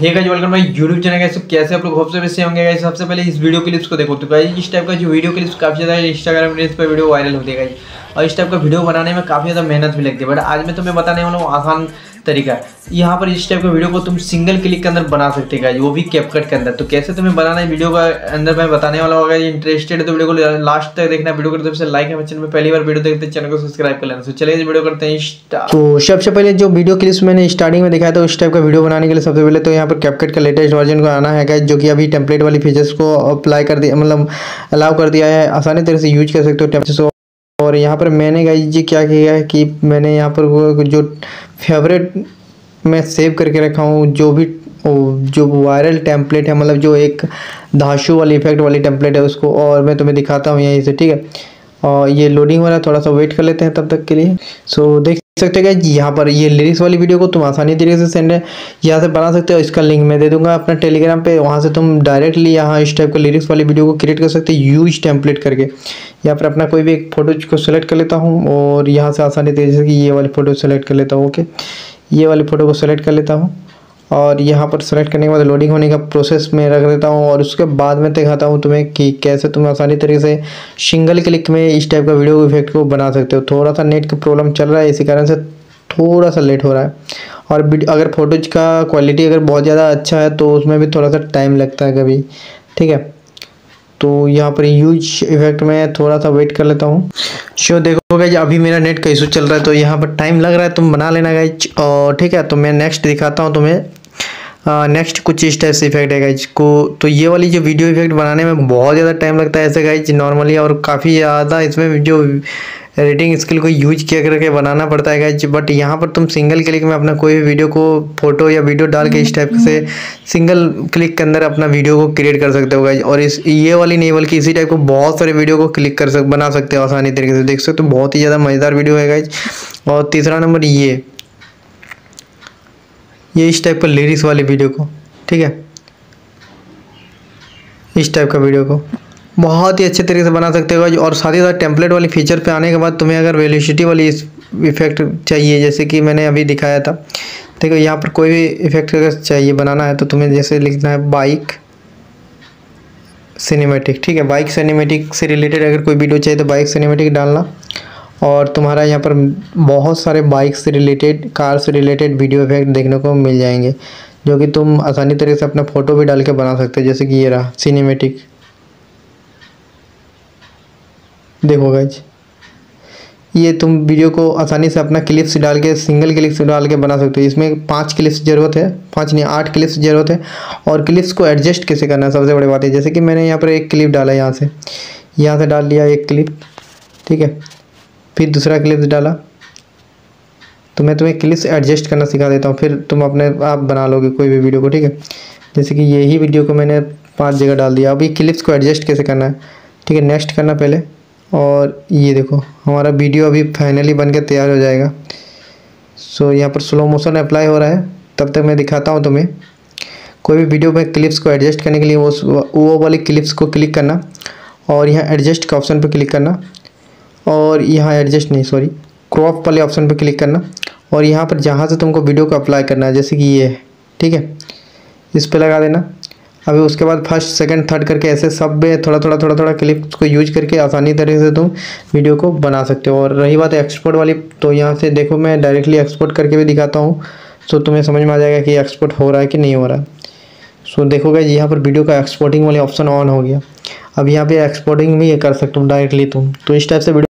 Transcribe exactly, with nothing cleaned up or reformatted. Hey guys welcome my YouTube channel guys. कैसे आप लोग, होप से वैसे होंगे गाइस। सबसे पहले इस वीडियो क्लिप्स को देखो तो गाइस इस टाइप का जो वीडियो क्लिप्स काफी ज्यादा इंस्टाग्राम रील्स पर वीडियो वायरल होती है गाइस, और इस टाइप का वीडियो बनाने में काफी ज्यादा मेहनत भी लगती है। बट आज मैं तुम्हें बताने वाला हूँ आसान तरीका। यहाँ पर इस टाइप का वीडियो को तुम सिंगल क्लिक के अंदर बना सकते हो गाइस, वो भी कैपकट के अंदर। तो कैसे तुम्हें बनाना है वीडियो का अंदर मैं बताने वाला होगा। इंटरेस्टेड है तो वीडियो को लास्ट तक देखना। वीडियो को सबसे लाइक है, चैनल में पहली बार वीडियो देखते हैं चैनल को सब्सक्राइब कर लेना। तो चलिए वीडियो करते हैं स्टार्ट। तो सबसे पहले जो वीडियो क्लिप्स मैंने स्टार्टिंग में दिखाया था उस टाइप का वीडियो बनाने के लिए सबसे पहले तो यहाँ पर कैपकट का लेटेस्ट वर्जन को आना है गाइस, जो कि अभी टेम्पलेट वाली फीचर्स को अप्लाई कर दिया, मतलब अलाउ कर दिया है। आसानी तरह से यूज कर सकते हो टेम्पलेट्स को। और यहाँ पर मैंने गाइस जी क्या किया है कि मैंने यहाँ पर जो फेवरेट मैं सेव करके रखा हूँ जो भी जो वायरल टेम्पलेट है, मतलब जो एक धाशु वाली इफेक्ट वाली टेम्पलेट है उसको, और मैं तुम्हें दिखाता हूँ यहीं से, ठीक है। और ये लोडिंग हो रहा है, थोड़ा सा वेट कर लेते हैं तब तक के लिए। सो देख सकते हैं कि यहाँ पर ये लिरिक्स वाली वीडियो को तुम आसानी तरीके से सेंड है यहाँ से बना सकते हो। इसका लिंक मैं दे दूंगा अपना टेलीग्राम पे, वहाँ से तुम डायरेक्टली यहाँ इस टाइप का लिरिक्स वाली वीडियो को क्रिएट कर सकते हो यूज टेम्पलेट करके। यहाँ पर अपना कोई भी एक फोटो को सेलेक्ट कर लेता हूँ और यहाँ से आसानी तरीके से ये वाली फ़ोटो सेलेक्ट कर लेता हूँ। ओके, ये वाली फ़ोटो को सेलेक्ट कर लेता हूँ और यहाँ पर सेलेक्ट करने के बाद लोडिंग होने का प्रोसेस में रख देता हूँ। और उसके बाद मैं दिखाता हूँ तुम्हें कि कैसे तुम आसानी तरीके से सिंगल क्लिक में इस टाइप का वीडियो इफेक्ट को बना सकते हो। थोड़ा सा नेट का प्रॉब्लम चल रहा है, इसी कारण से थोड़ा सा लेट हो रहा है। और अगर फोटोज का क्वालिटी अगर बहुत ज़्यादा अच्छा है तो उसमें भी थोड़ा सा टाइम लगता है कभी, ठीक है। तो यहाँ पर यूज इफेक्ट में थोड़ा सा वेट कर लेता हूँ। शो देखो गाइस अभी मेरा नेट का इशू चल रहा है तो यहाँ पर टाइम लग रहा है, तुम बना लेना गाइस, और ठीक है। तो मैं नेक्स्ट दिखाता हूँ तुम्हें। नेक्स्ट uh, कुछ इस टाइप से इफेक्ट है गाइज को। तो ये वाली जो वीडियो इफेक्ट बनाने में बहुत ज़्यादा टाइम लगता है ऐसे गाइज नॉर्मली, और काफ़ी ज़्यादा इसमें जो एडिटिंग स्किल को यूज किया करके बनाना पड़ता है गाइज। बट यहाँ पर तुम सिंगल क्लिक में अपना कोई भी वीडियो को फोटो या वीडियो डाल के इस टाइप से सिंगल क्लिक के अंदर अपना वीडियो को क्रिएट कर सकते हो गाइज। और इस ये वाली नहीं बल्कि इसी टाइप को बहुत सारे वीडियो को क्लिक कर सक बना सकते हो आसानी तरीके से, देख सकते हो। बहुत ही ज़्यादा मज़ेदार वीडियो है गाइज। और तीसरा नंबर ये ये इस टाइप का लिरिक्स वाली वीडियो को, ठीक है, इस टाइप का वीडियो को बहुत ही अच्छे तरीके से बना सकते हो। और साथ ही साथ टेम्पलेट वाली फीचर पे आने के बाद तुम्हें अगर वेलोसिटी वाली इफेक्ट चाहिए जैसे कि मैंने अभी दिखाया था, देखो यहाँ पर कोई भी इफेक्ट अगर चाहिए बनाना है तो तुम्हें जैसे लिखना है बाइक सिनेमेटिक, ठीक है। बाइक सिनेमेटिक से रिलेटेड अगर कोई वीडियो चाहिए तो बाइक सिनेमेटिक डालना, और तुम्हारा यहाँ पर बहुत सारे बाइक से रिलेटेड कार से रिलेटेड वीडियो इफेक्ट देखने को मिल जाएंगे, जो कि तुम आसानी तरीके से अपना फ़ोटो भी डाल के बना सकते हो। जैसे कि ये रहा सिनेमेटिक, देखो गाइज ये तुम वीडियो को आसानी से अपना क्लिप्स डाल के सिंगल क्लिप्स डाल के बना सकते हो। इसमें पांच क्लिप्स ज़रूरत है, पांच नहीं आठ क्लिप्स ज़रूरत है। और क्लिप्स को एडजस्ट कैसे करना है सबसे बड़ी बात है। जैसे कि मैंने यहाँ पर एक क्लिप डाला, यहाँ से यहाँ से डाल लिया एक क्लिप, ठीक है, फिर दूसरा क्लिप्स डाला। तो मैं तुम्हें क्लिप्स एडजस्ट करना सिखा देता हूँ, फिर तुम अपने आप बना लोगे कोई भी वीडियो को, ठीक है। जैसे कि यही वीडियो को मैंने पांच जगह डाल दिया। अभी क्लिप्स को एडजस्ट कैसे करना है, ठीक है, नेक्स्ट करना पहले। और ये देखो हमारा वीडियो अभी फाइनली बन के तैयार हो जाएगा। सो यहाँ पर स्लो मोशन अप्लाई हो रहा है, तब तक मैं दिखाता हूँ तुम्हें। कोई भी वीडियो में क्लिप्स को एडजस्ट करने के लिए वो वो वाली क्लिप्स को क्लिक करना और यहाँ एडजस्ट का ऑप्शन पर क्लिक करना, और यहाँ एडजस्ट नहीं सॉरी क्रॉप वाले ऑप्शन पर क्लिक करना, और यहाँ पर जहाँ से तुमको वीडियो को अप्लाई करना है जैसे कि ये है, ठीक है, इस पर लगा देना। अभी उसके बाद फर्स्ट सेकंड थर्ड करके ऐसे सब में थोड़ा थोड़ा थोड़ा थोड़ा क्लिप्स को यूज करके आसानी तरीके से तुम वीडियो को बना सकते हो। और रही बात एक्सपोर्ट वाली, तो यहाँ से देखो मैं डायरेक्टली एक्सपोर्ट करके भी दिखाता हूँ, सो तुम्हें समझ में आ जाएगा कि एक्सपोर्ट हो रहा है कि नहीं हो रहा है। सो देखोगे यहाँ पर वीडियो का एक्सपोर्टिंग वाले ऑप्शन ऑन हो गया। अब यहाँ पर एक्सपोर्टिंग भी कर सकते हो डायरेक्टली तुम। तो इस टाइप से